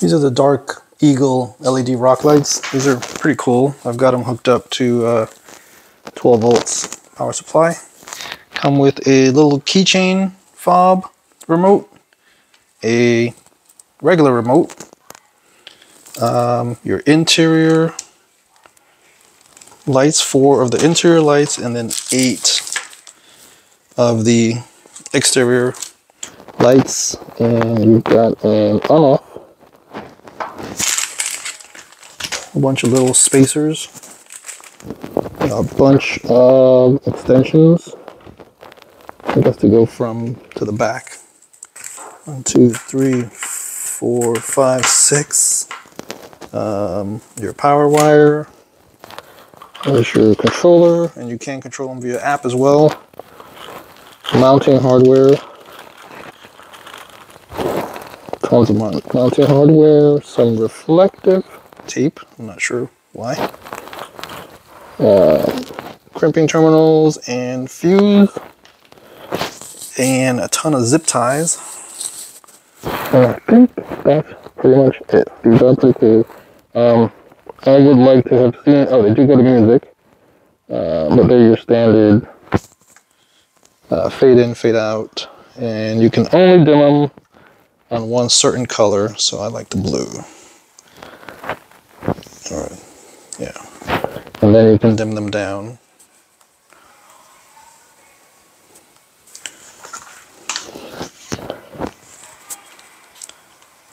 These are the Dark Eagle LED rock lights. These are pretty cool. I've got them hooked up to 12 volts power supply. Come with a little keychain fob remote, a regular remote, your interior lights, 4 of the interior lights, and then 8 of the exterior lights. And you've got an on-off, a bunch of little spacers, a bunch of extensions, I guess, to go from to the back. 1, 2, 3, 4, 5, 6. Your power wire, there's your controller, and you can control them via app as well. Mounting hardware, tons of mounting hardware, some reflective tape, I'm not sure why, crimping terminals and fuse, and a ton of zip ties. And I think that's pretty much it. These are pretty cool. I would like to have seen, oh, they do go to music, but they're your standard fade in, fade out, and you can only dim them on one certain color, so I like the blue. All right, yeah. And then you can dim them down.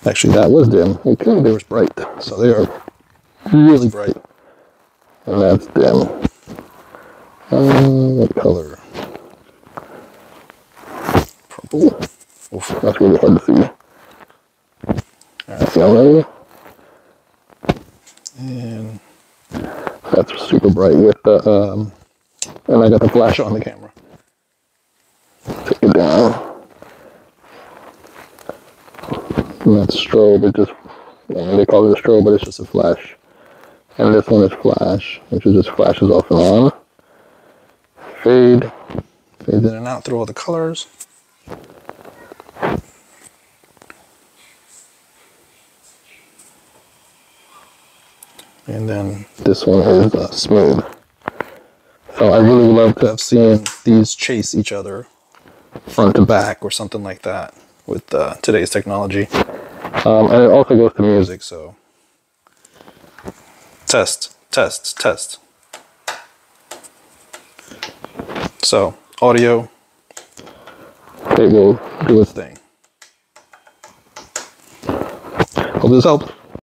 Actually, that was dim. It could be, it was bright. So they are really bright. And that's dim. What color? Purple. Oof, that's really hard to see. That's yellow. And that's super bright with the, and I got the flash on the camera. Take it down. And that's strobe, it just, I mean, they call it a strobe, but it's just a flash. And this one is flash, which is just flashes off and on. Fade. Fades in and out through all the colors. And then this one is smooth. So I really would love to have seen these chase each other front to back or something like that with today's technology. And it also goes to music, so test, test, test. So audio, it will do its thing. Hope this helped.